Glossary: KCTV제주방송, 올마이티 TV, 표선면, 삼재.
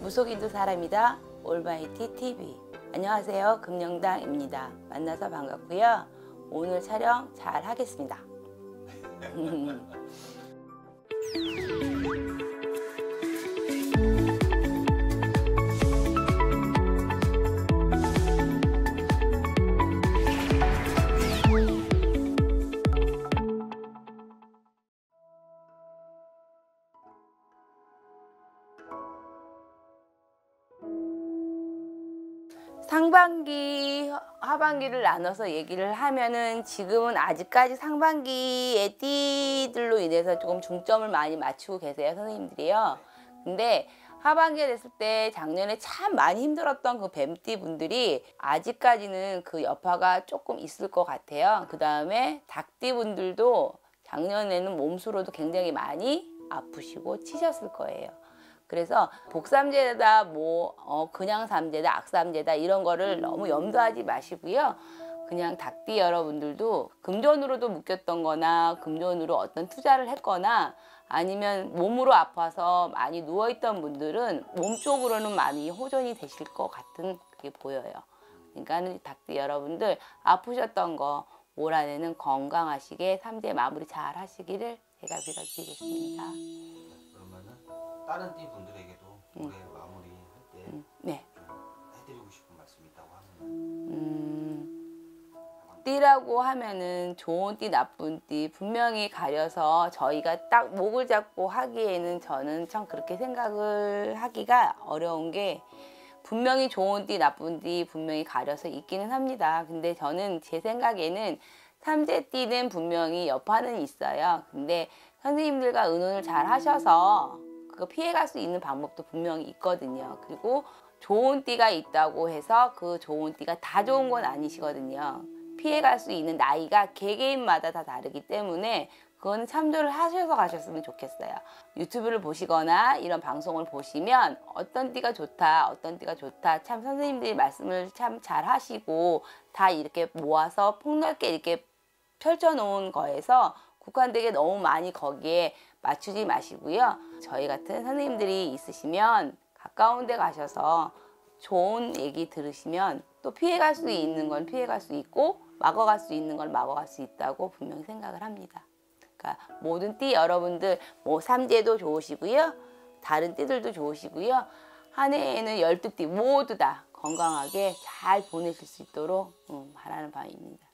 무속인도 사람이다 올마이티 TV. 안녕하세요, 금영당입니다. 만나서 반갑고요. 오늘 촬영 잘 하겠습니다. 상반기, 하반기를 나눠서 얘기를 하면은 지금은 아직까지 상반기의 띠들로 인해서 조금 중점을 많이 맞추고 계세요, 선생님들이요. 근데 하반기에 됐을 때 작년에 참 많이 힘들었던 그 뱀띠 분들이 아직까지는 그 여파가 조금 있을 것 같아요. 그 다음에 닭띠 분들도 작년에는 몸수로도 굉장히 많이 아프시고 치셨을 거예요. 그래서 복삼재다, 그냥 삼재다, 악삼재다 이런 거를 너무 염두하지 마시고요. 그냥 닭띠 여러분들도 금전으로도 묶였던 거나 금전으로 어떤 투자를 했거나 아니면 몸으로 아파서 많이 누워있던 분들은 몸 쪽으로는 많이 호전이 되실 것 같은 그게 보여요. 그러니까 닭띠 여러분들 아프셨던 거 올 한 해는 건강하시게 삼재 마무리 잘 하시기를 제가 빌어드리겠습니다. 다른 띠 분들에게도 올해 마무리할 때 네. 해드리고 싶은 말씀이 있다고 하면 띠라고 하면은 좋은 띠, 나쁜 띠 분명히 가려서 저희가 딱 목을 잡고 하기에는 저는 참 그렇게 생각을 하기가 어려운 게 분명히 좋은 띠, 나쁜 띠 분명히 가려서 있기는 합니다. 근데 저는 제 생각에는 삼재띠는 분명히 여파는 있어요. 근데 선생님들과 의논을 잘 하셔서 피해갈 수 있는 방법도 분명히 있거든요. 그리고 좋은 띠가 있다고 해서 그 좋은 띠가 다 좋은 건 아니시거든요. 피해갈 수 있는 나이가 개개인마다 다 다르기 때문에 그건 참조를 하셔서 가셨으면 좋겠어요. 유튜브를 보시거나 이런 방송을 보시면 어떤 띠가 좋다, 어떤 띠가 좋다 참 선생님들이 말씀을 참 잘 하시고 다 이렇게 모아서 폭넓게 이렇게 펼쳐놓은 거에서 국한되게 너무 많이 거기에 맞추지 마시고요. 저희 같은 선생님들이 있으시면 가까운 데 가셔서 좋은 얘기 들으시면 또 피해갈 수 있는 건 피해갈 수 있고 막아갈 수 있는 건 막아갈 수 있다고 분명히 생각을 합니다. 그러니까 모든 띠 여러분들 삼재도 좋으시고요. 다른 띠들도 좋으시고요. 한 해에는 12띠 모두 다 건강하게 잘 보내실 수 있도록 바라는 바입니다.